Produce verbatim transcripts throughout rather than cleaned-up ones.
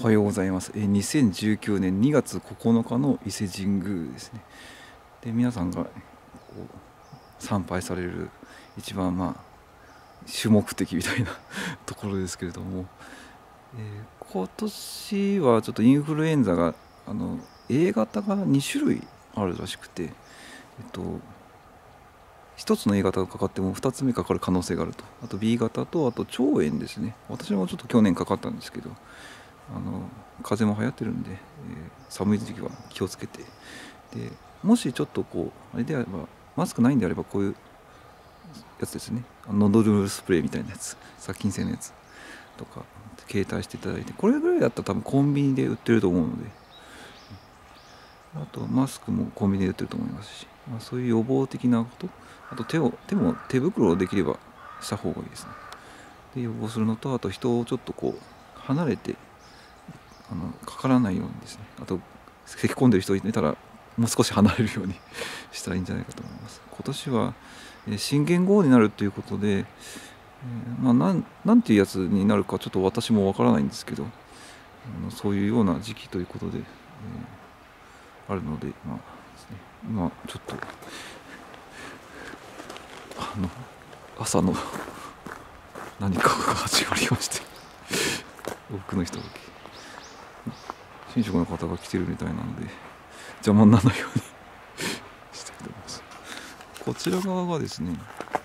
おはようございます。えー、にせんじゅうきゅうねんにがつここのかの伊勢神宮ですね。で、皆さんがこう参拝される一番まあ主目的みたいなところですけれども、えー、今年はちょっとインフルエンザがあの エー 型がにしゅるいあるらしくて、えっとひとつの エー 型がかかってもふたつめかかる可能性があると、あと ビー 型と、あと腸炎ですね。私もちょっと去年かかったんですけど、あの風邪も流行ってるんで、えー、寒い時期は気をつけて、でもしちょっとこうあれであれば、マスクないんであればこういうやつですね、ノドルスプレーみたいなやつ、殺菌性のやつとか携帯していただいて、これぐらいだったら多分コンビニで売ってると思うので、あとマスクもコンビニで売ってると思いますし、まあ、そういう予防的なこと、あと手を手も手袋をできればした方がいいですね。で予防するのと、あと人をちょっとこう離れてあのかからないようにですね、あと咳き込んでる人いたらもう少し離れるようにしたらいいんじゃないかと思います。今年は新元号になるということで、まあ、なん、なんていうやつになるかちょっと私もわからないんですけど、そういうような時期ということで、えー、あるので、まあですね、今ちょっとあの朝の何かが始まりまして多くの人が神職の方が来てるみたいなので邪魔にならないようにしております。こちら側がですね、あ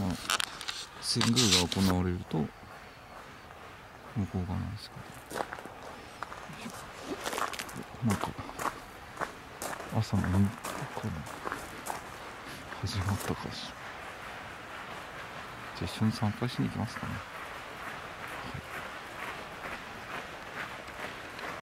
のまあ神宮が行われると向こう側なんですけど、なんか朝の日から始まったかしら。じゃあ一緒に参拝しに行きますかね。